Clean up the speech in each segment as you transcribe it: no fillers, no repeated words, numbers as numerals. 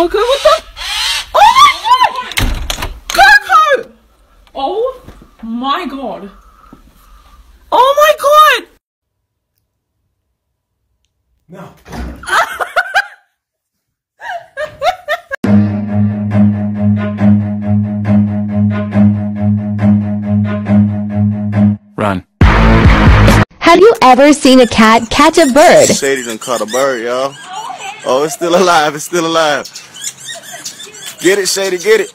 Coco, what the? Oh my god! Coco! Oh my god. Oh my god! No. Run. Have you ever seen a cat catch a bird? Sadie done caught a bird, y'all. Oh, it's still alive. It's still alive. Get it, Shady. Get it.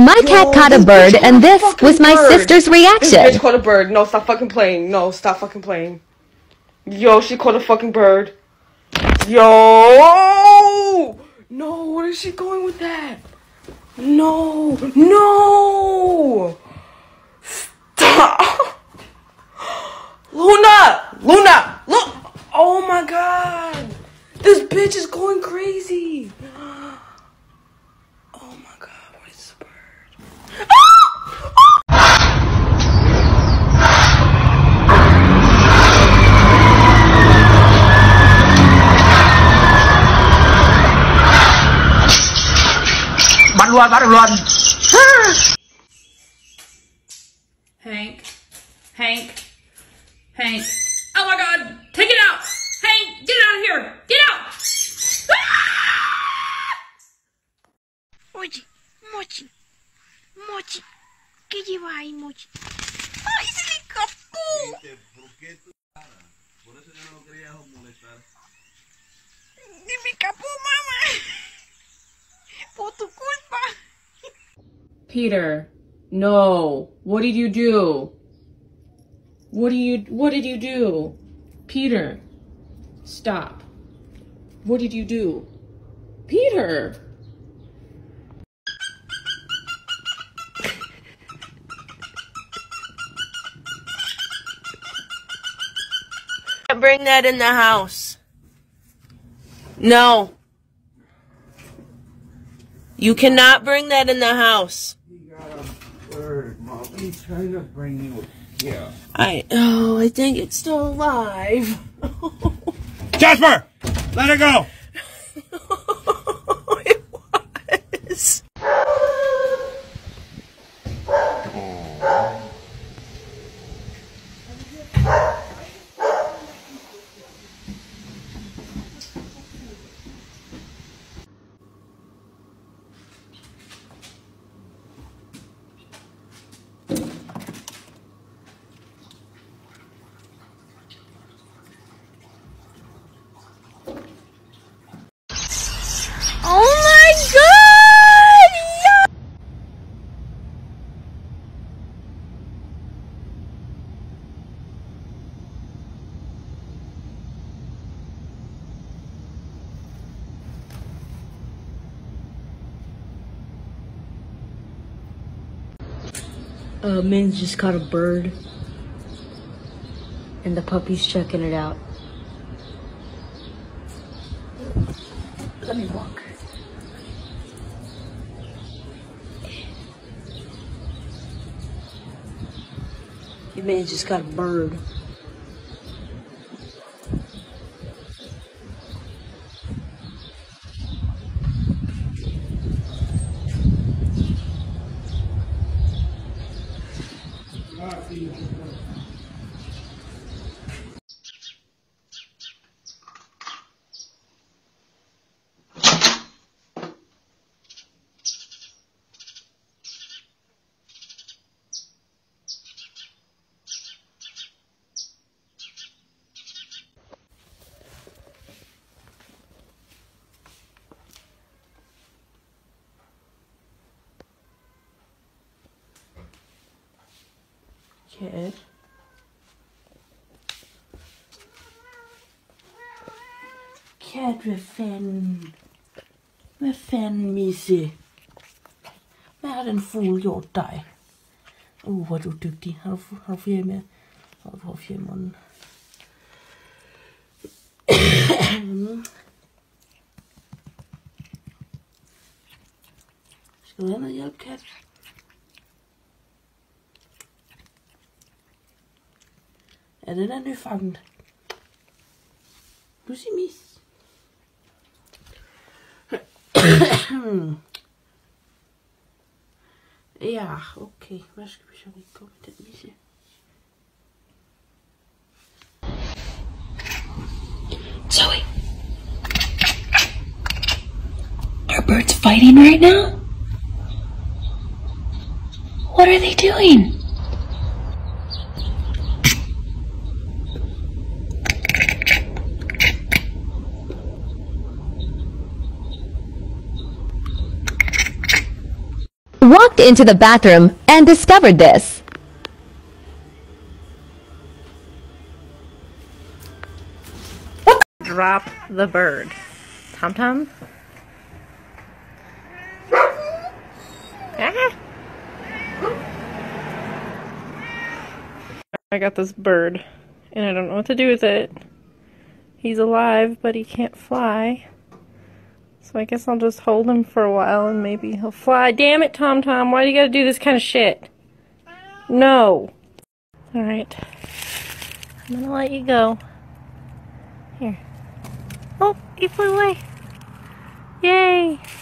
My cat caught a bird, and this was my sister's reaction. This bitch caught a bird. No, stop fucking playing. No, stop fucking playing. Yo, she caught a fucking bird. Yo! No, where is she going with that? No! No! Stop! Luna! Luna! Look! Oh my god! This bitch is going crazy! Hank, Hank, Hank. Oh my god, take it out! Hank, get out of here! Get out! Mochi, Mochi, Mochi, ¿qué lleva ahí, Mochi? ¡Ay, se le escapó! Por eso yo no lo quería molestar. ¡Y me escapó, mamá! Peter, no. What did you do? What did you do? Peter, stop. What did you do? Peter. Bring that in the house. No. You cannot bring that in the house. You got a bird, Mom. He's trying to bring you here. I think it's still alive. Jasper! Let her go! It was. Min's just caught a bird, and the puppy's checking it out. Let me walk. Your man just got a bird. kid. Cat hvad fanden, Missy? Hvad har den fugle gjort dig? Hvor er du dygtig. Har du ferie med? Du har ferie i morgen. Skal du have noget hjælp, kat? Ja, den er nyfanget. Du siger mis. Ja, okay. Hvad skal vi så ikke gå med den misse? Zoe! Are birds fighting right now? What are they doing? Walked into the bathroom and discovered this. Drop the bird. Tom Tom? Ah. I got this bird and I don't know what to do with it. He's alive but he can't fly. So I guess I'll just hold him for a while and maybe he'll fly. Damn it, Tom Tom, why do you gotta do this kind of shit? No. Alright. I'm gonna let you go. Here. Oh, he flew away. Yay.